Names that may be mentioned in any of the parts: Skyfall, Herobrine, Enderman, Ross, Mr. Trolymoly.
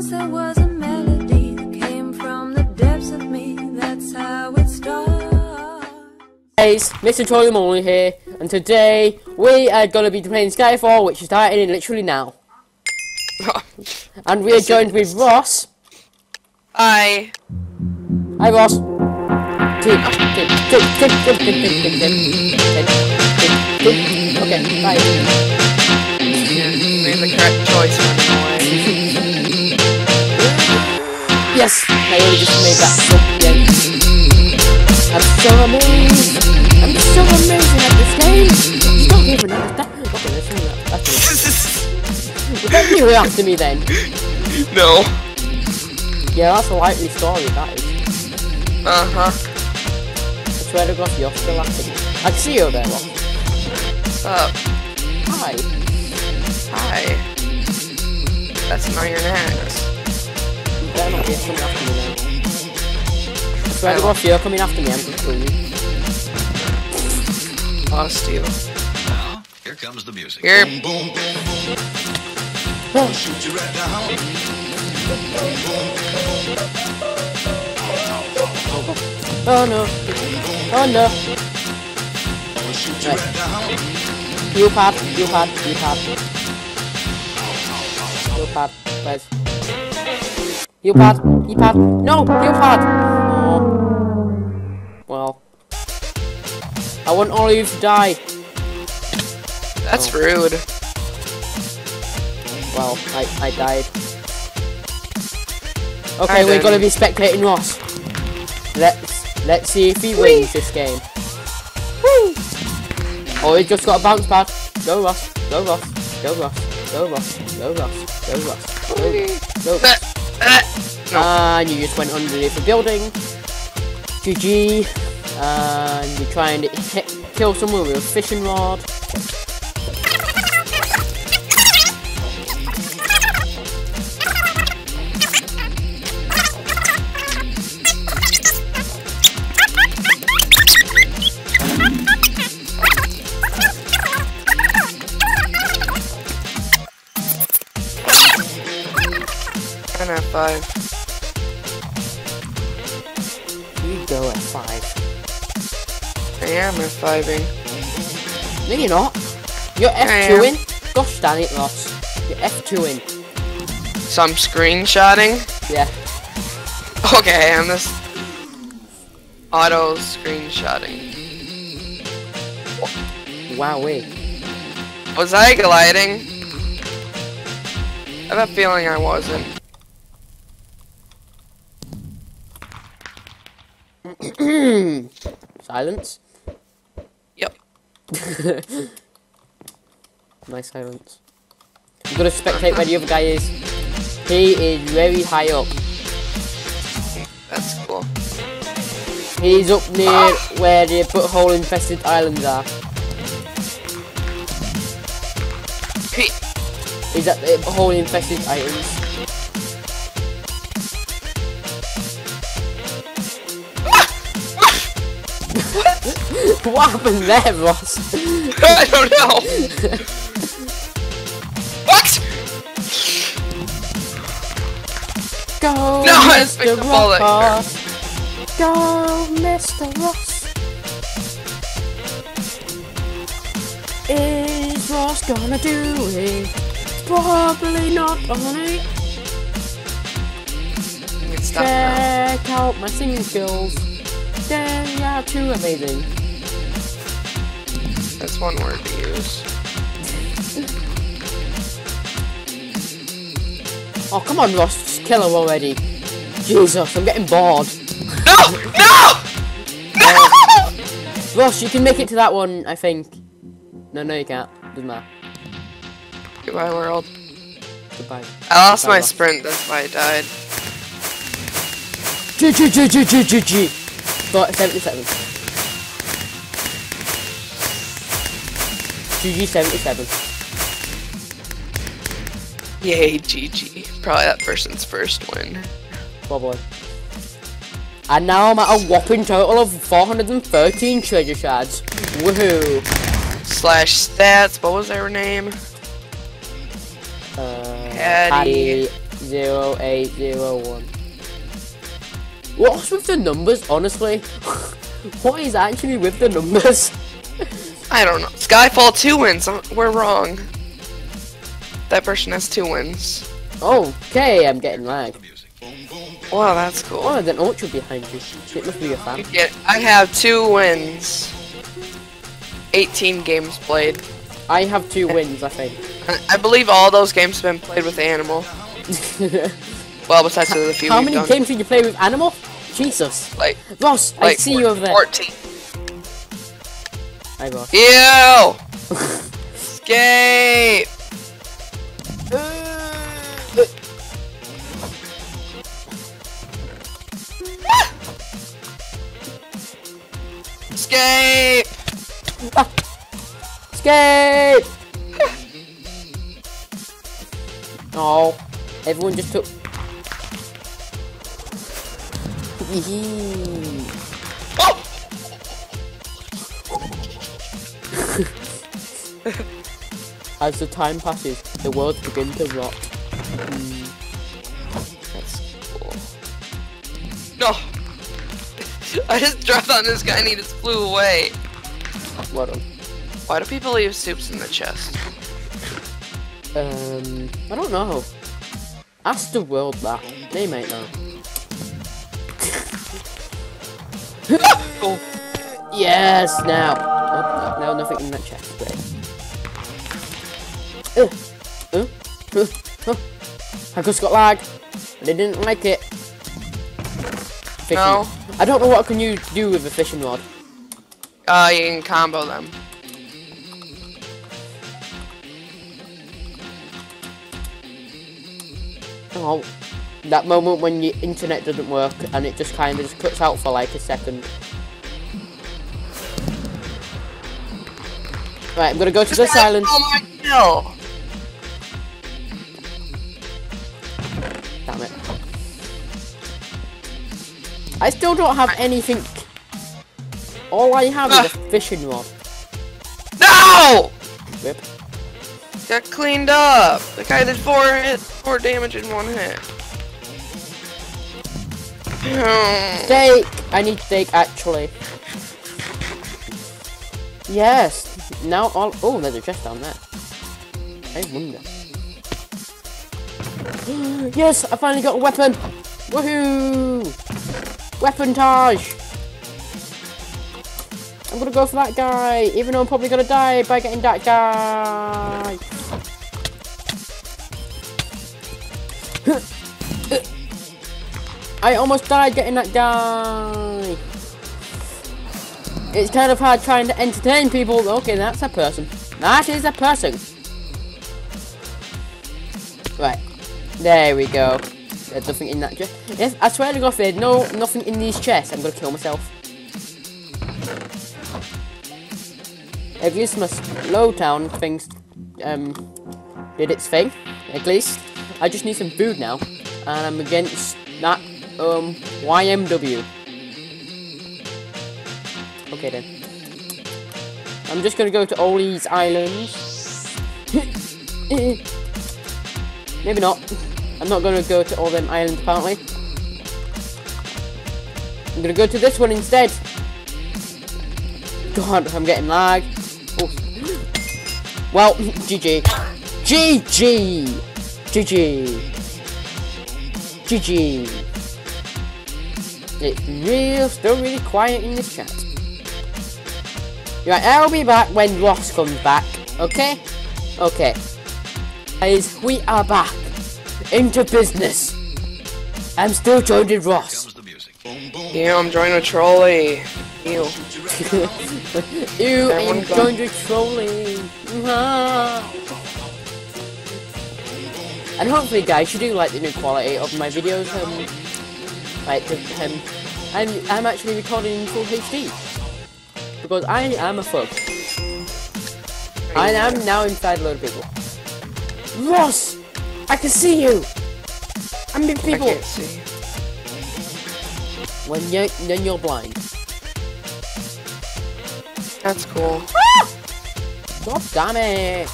once there was a melody that came from the depths of me. That's how it starts. Hey, Mr. Trolymoly here, and today we are going to be playing Skyfall, which is starting literally now. And we are joined with Ross. Hi. Hi, Ross. Okay, bye. The correct choice for the yes! I only just made that jump again. I'm so amazing at this game! You don't even know that. Okay, let's do that. That's it. Would that be real after me then? No. Yeah, that's a likely story, that is. I swear to God, you're still after me. I see you there, Rob. Hi. Hi. That's not your ass. You better not be coming after me then. I swear to God, if you're coming after me, I'm gonna kill you. I'll steal. Now, here comes the music. Here. Boom, boom, boom, boom. I'll shoot you right down. Oh no. Oh no. I'll shoot you right down. You pop. You pad, please. You pad. No, you pad. Oh. Well, I want all of you to die. That's rude. Well, I died. Okay, we're gonna be spectating Ross. Let's see if he wins this game. Woo! Oh, he just got a bounce pad. Go Ross. Go Ross. Go Ross. Go Ross. No. And you just went underneath the building. GG. And you're trying to kill someone with a fishing rod. Five. You go at five. I am at fiving. No, you're not. You're F2ing. Gosh damn it, Ross. You're F2ing. So I'm screenshotting? Yeah. Okay, I'm just auto screenshotting. Wowee. Was I gliding? I have a feeling I wasn't. Silence. Yep. Nice silence. I'm gonna spectate where the other guy is. He is very high up. That's cool. He's up near where the butthole infested islands are. He's at the butthole infested islands. What happened there, Ross? I don't know! What?! Go, no, Mr. Ross! Go, Mr. Ross! Is Ross gonna do it? Probably not on it. Check out my singing skills. They are too amazing. That's one word to use. Oh, come on, Ross. Just kill her already. Jesus, I'm getting bored. No! No! Ross, you can make it to that one, I think. No, you can't. Doesn't matter. Goodbye, world. Goodbye. I lost my sprint, that's why I died. GG. Got 77. GG 77. Yay, GG. Probably that person's first win. Probably. And now I'm at a whopping total of 413 treasure shards. Woohoo! Slash stats, what was her name? Caddy. 0801. What's with the numbers, honestly? What is actually with the numbers? I don't know. Skyfall 2 wins. We're wrong. That person has 2 wins. Okay, I'm getting lag. Wow, that's cool. Oh, there's an orchard behind you. It must be your fan. I have 2 wins. 18 games played. I have 2 wins, I think. I believe all those games have been played with Animal. Well, besides the few. How many games did you play with Animal? Jesus. Like, Ross, like I see you over there. 14. Hi, Ross. Ew! Escape! Escape! Ah. Escape! Oh, everyone just took. Oh! As the time passes, the world begins to rot. That's cool. No! I just dropped on this guy and he just flew away. What? Why do people leave soups in the chest? I don't know. Ask the world that. They might know. Oh. Yes, now. Oh, now nothing in that chest. Great. I just got lag. They didn't like it. Fishing. No. I don't know what can you do with a fishing rod. You can combo them. Oh, that moment when your internet doesn't work and it just kind of just cuts out for like a second. Right, I'm gonna go to this island. Oh my god! Damn it! I still don't have anything. All I have is a fishing rod. No! Rip. Got cleaned up. The guy did 4 hits, 4 damage in 1 hit. Steak. I need steak actually. Yes. Now all. Oh, there's a chest down there. I wonder. Yes, I finally got a weapon. Woohoo! Weapontage. I'm gonna go for that guy, even though I'm probably gonna die by getting that guy. I almost died getting that guy. It's kind of hard trying to entertain people. Okay, that's a person. That is a person. Right. There we go. There's nothing in that chest. Yes, I swear to God, if there's nothing in these chests, I'm gonna kill myself. I've used my slow town things, did its thing, at least. I just need some food now. And I'm against that, YMW. Okay then. I'm just gonna go to all these islands. Maybe not. I'm not gonna go to all them islands apparently. I'm gonna go to this one instead. God, I'm getting lag. Oh. Well, GG. GG! GG! GG! It's still really quiet in this chat. Right, I'll be back when Ross comes back, okay? Okay. Guys, we are back. Into business. I'm still joined with Ross. Yeah, I'm joined with Trolley. Ew. Ew, I'm going to Trolley. And hopefully, guys, you do like the new quality of my videos. I'm actually recording in full HD. Because I am a fuck. I am now inside a load of people. Ross! I can see you! I'm in people! I can't see you. Then you're blind. That's cool. Ah! God damn it!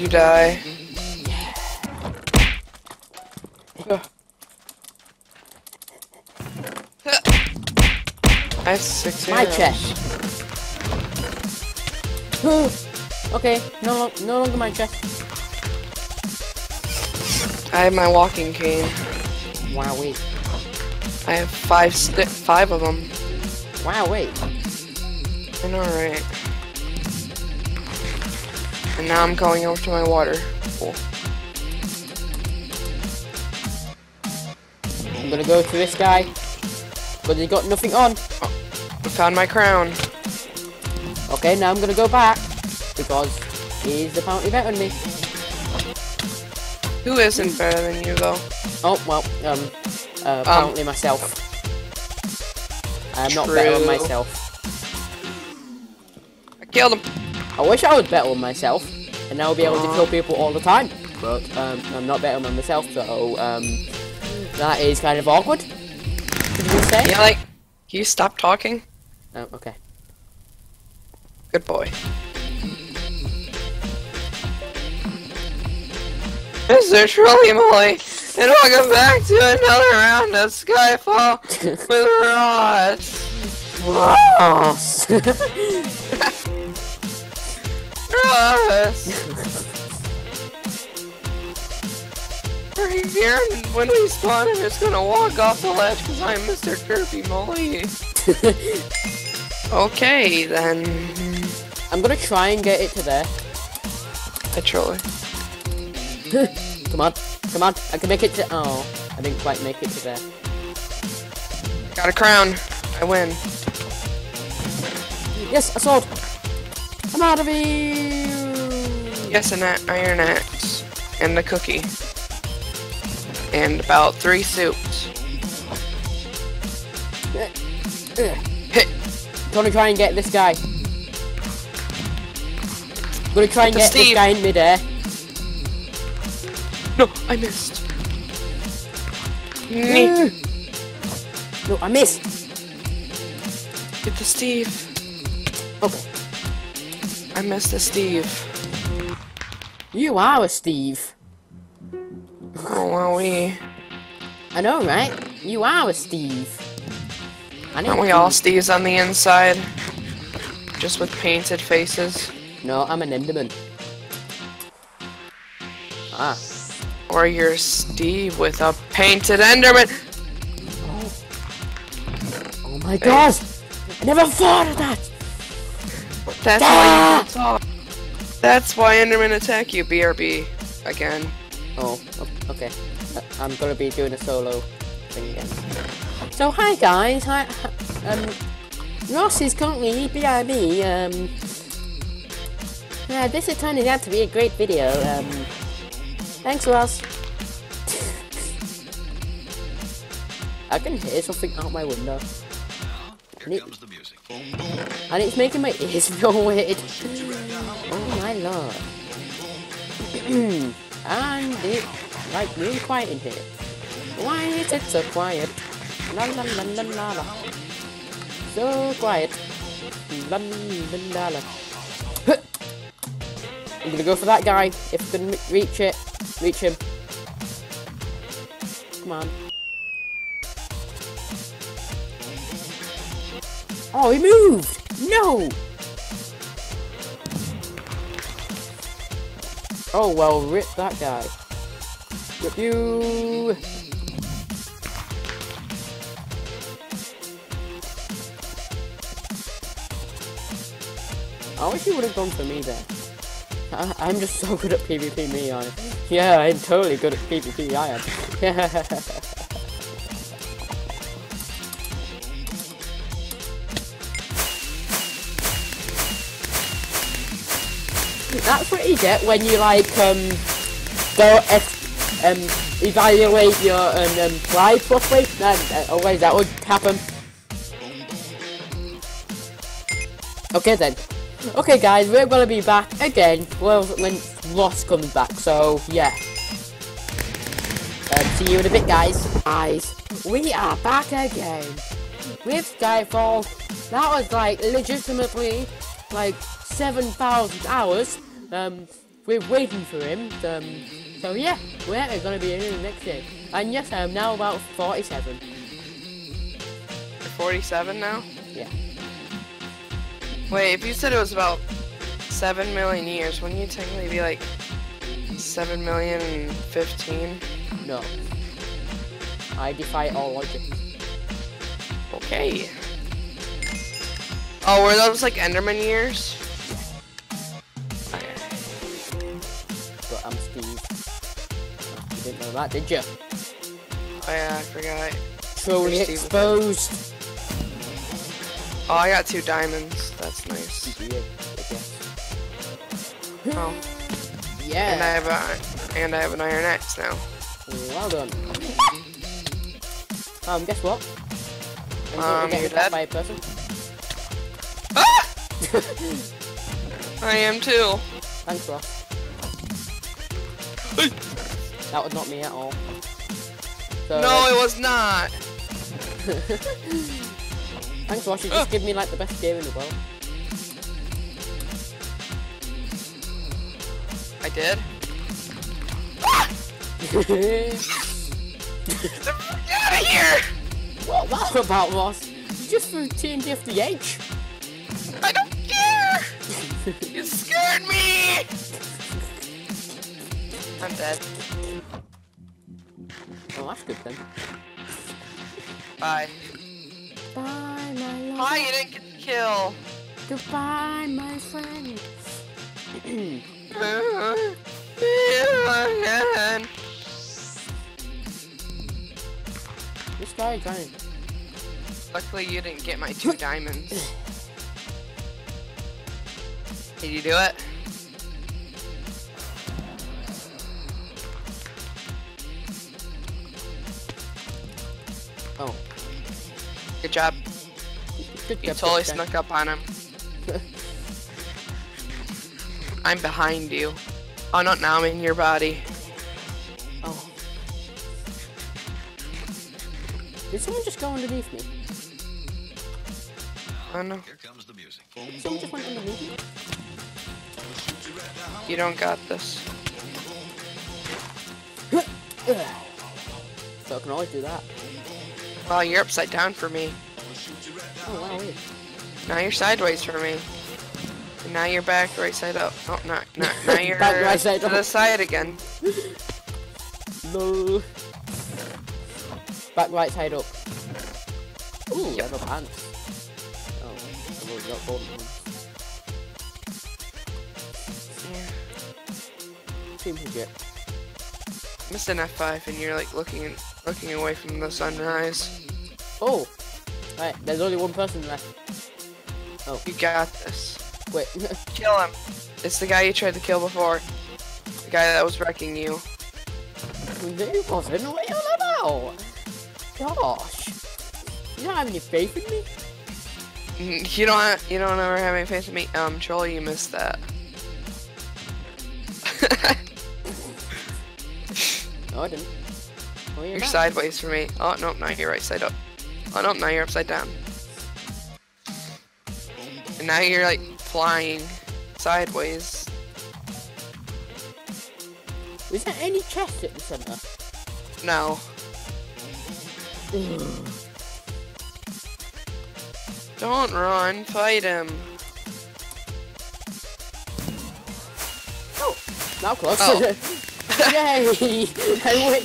You die. Yeah. I have 6 arrows. My trash. Okay, no longer my trash. I have my walking cane. Wow, wait. I have five of them. Wow, wait. I know, right? And now I'm going over to my water pool. I'm gonna go through this guy, but he's got nothing on. Oh, I found my crown. Okay, now I'm gonna go back because he's apparently better than me. Who isn't better than you though? Oh well, apparently myself. I'm not better than myself. I killed him. I wish I was better with myself, and I would be able to kill people all the time, but I'm not better than myself, so that is kind of awkward, could you say? Yeah, like, can you stop talking? Oh, okay. Good boy. Mr. Trolymoly, and welcome back to another round of Skyfall with Ross. Ross! We're here, and when we spawn, I'm just gonna walk off the ledge because I'm Mr. Trolymoly. Okay, then. I'm gonna try and get it to there. A troller. Come on, come on. I can make it to. Oh, I didn't quite make it to there. Got a crown. I win. Yes, a sword. I'm out of here! Yes, an iron axe. And a cookie. And about 3 soups. I'm gonna try and get this guy. I'm gonna try and get this guy in midair. No, I missed. No, I missed. Get the Steve. Okay. I missed a Steve. You are a Steve. Oh, are we? I know, right? You are a Steve. Aren't we all Steves on the inside? Just with painted faces? No, I'm an Enderman. Ah. Or you're Steve with a painted Enderman! Oh, oh my gosh! I never thought of that! That's why Endermen attack you, BRB, again. Oh, okay. I'm gonna be doing a solo thing again. So, hi guys, Ross is currently BRB, this is turning out to be a great video, thanks Ross. I can hear something out my window. Here comes the music. And it's making my ears feel weird. Oh my lord. And it's like really quiet in here. Why is it so quiet? La la la la la la. So quiet. La la la la. I'm gonna go for that guy. If I can reach it, reach him. Come on. Oh, he moved! No! Oh, well, rip that guy. Rip you! I wish he would have gone for me there. I'm just so good at PvP, me, I am. Yeah, I'm totally good at PvP, I am. That's what you get when you like don't evaluate your pride properly. Always that would happen. Okay then. Okay guys, we're gonna be back again. Well, when Ross comes back, so yeah. See you in a bit, guys. Guys, we are back again with Skyfall. That was like legitimately like 7,000 hours. We're waiting for him, so yeah, we're gonna be in the next day. And yes, I am now about 47. You're 47 now? Yeah. Wait, if you said it was about 7 million years, wouldn't you technically be like 7,000,015? No. I defy all logic. Okay. Oh, were those like Enderman years? Yeah. Okay. But I'm Steve. You didn't know that, did you? Oh yeah, I forgot. Totally exposed. Oh, I got 2 diamonds. That's nice. Yeah, okay. Oh. Yeah. And I have an iron axe now. Well done. Guess what? You're dead by a person. Ah! I am too. Thanks, Ross. That was not me at all. So, no, it was not. Thanks, Ross. You just give me like the best game in the world. I did. Ah! Get out of here! What was that about, Ross? You just threw TNT off the edge. I don't care. You scared me. I'm dead. Oh, that's good then. Bye. Bye, my love. Hi, you didn't get the kill. Goodbye, my friend. This guy is dying. Luckily, you didn't get my 2 diamonds. Did you do it? Oh. Good job. You totally snuck up on him. I'm behind you. Oh, not now, I'm in your body. Oh. Did someone just go underneath me? I know. Here comes the music. Did someone just went underneath me? You don't got this. So I can always do that. Well, you're upside down for me. Oh, wow. Now you're sideways for me. And now you're back right side up. Oh, no. Now you're back right side to the side again. No. Back right side up. Ooh, yep. I have a pants. Oh, I've already got both of them. Seems legit. Missed an F5 and you're like looking away from the sunrise. Oh! Alright, there's only one person left. Oh. You got this. Wait. Kill him. It's the guy you tried to kill before. The guy that was wrecking you. He wasn't. What are you on about? Gosh. You don't have any faith in me? You don't ever have any faith in me? Troll, you missed that. No, I didn't. Oh, you're sideways for me. Oh, no, now you're right side up. Oh, no, now you're upside down. And now you're, like, flying sideways. Is there any chest at the center? No. Don't run, fight him. Oh, now close. Oh. Yay! I win!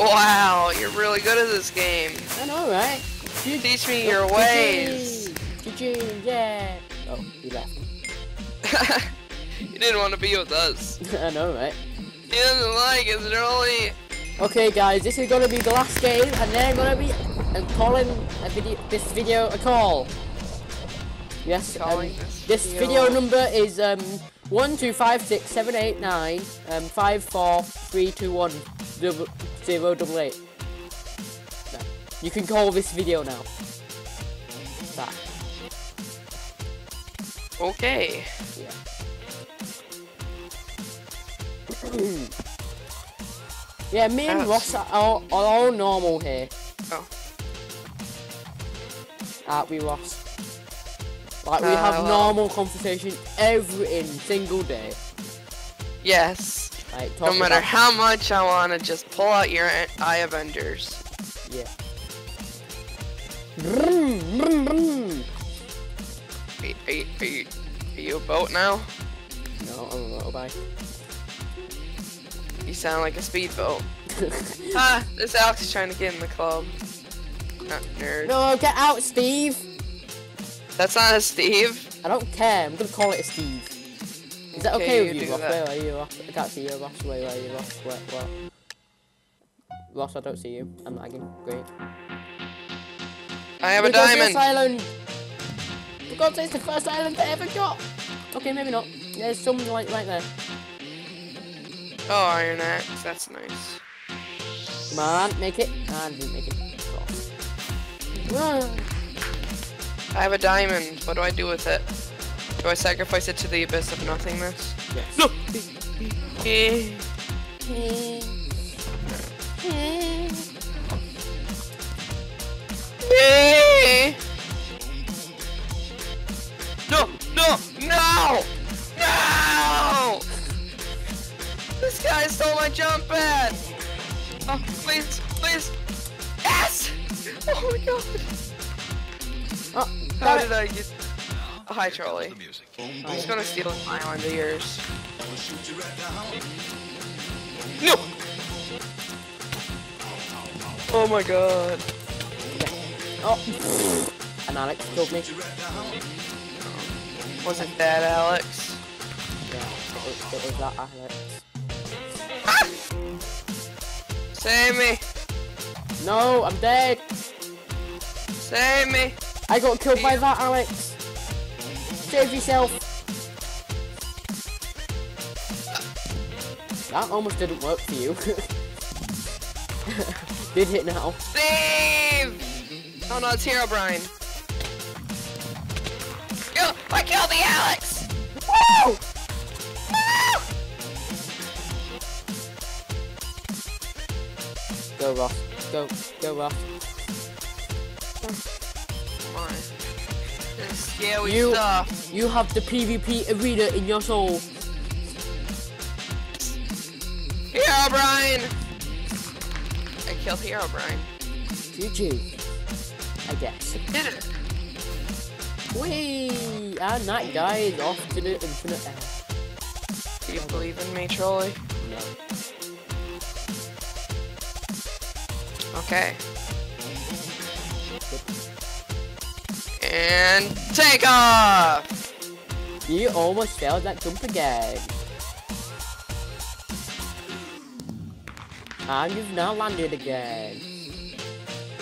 Wow, you're really good at this game. I know, right? Teach me your ways. GG, yeah. Oh, you left. You didn't want to be with us. I know, right? He doesn't like us, really. Okay, guys, this is gonna be the last game, and then I'm calling this video a call. Yes. This video number is 1256789 543210088. You can call this video now. That. Okay. Yeah. Yeah, me and Ross are all normal here. Oh. Aren't we, Ross? Like, we have normal conversation every single day. Yes. Like, no matter how much I want to just pull out your eye of Enders. Yeah. Are you a boat now? No, I'm a motorbike. You sound like a speedboat. Ah, there's Alex trying to get in the club. Not nerd. No, get out, Steve! That's not a Steve. I don't care, I'm gonna call it a Steve. Is that okay with you, Ross? Where are you, Ross? I can't see you, Ross. Where are you, Ross? Where? Ross, I don't see you. I'm lagging. Great. I have a diamond! Island. For God's sake, it's the first island I ever got! Okay, maybe not. There's some light right there. Oh, iron axe, that's nice. Come on, make it. Nah, I didn't make it. Oh. I have a diamond. What do I do with it? Do I sacrifice it to the abyss of nothingness? Yes. No! No! No! No! No! This guy stole my jump pad! Oh, please! Please! Yes! Oh my god! Oh, how did I get... Oh, hi, Trolley. I'm just gonna steal an island of yours. No! Oh my god. Oh! And Alex killed me. Wasn't that Alex? Yeah, it was that Alex. Ah! Save me! No, I'm dead! Save me! I got killed by that, Alex! Save yourself! That almost didn't work for you. Did it now? Save! Oh no, it's Herobrine. I killed the Alex! Woo! Go, Ross. Go, Ross. Come on. This is scary stuff. You have the PvP arena in your soul. Herobrine! I killed Herobrine. GG. I guess. Did it. Whee! And that guy is off to the infinite end. Do you believe in me, Trolley? No. Okay. And take off! You almost failed that jump again. And you've now landed again.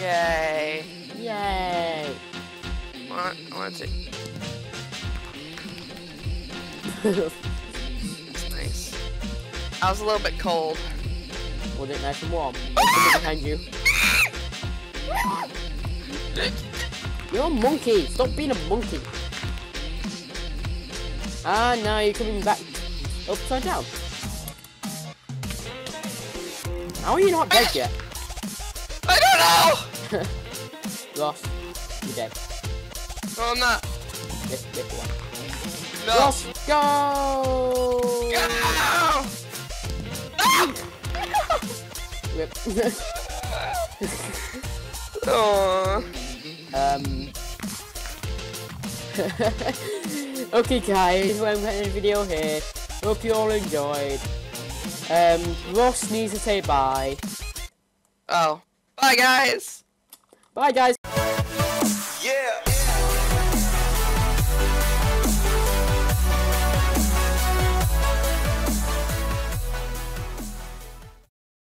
Yay. Yay. I want it. That's nice. I was a little bit cold. Hold it nice and warm. Behind you. You're a monkey. Stop being a monkey. Ah, now you're coming back upside down. How are you not dead yet? I don't know. Ross, you're dead. No, I'm not. Get the one. No. Ross, go! Go! No! Rip. Okay guys, we're ending the video here. Hope you all enjoyed. Ross needs to say bye. Oh. Bye guys! Bye guys!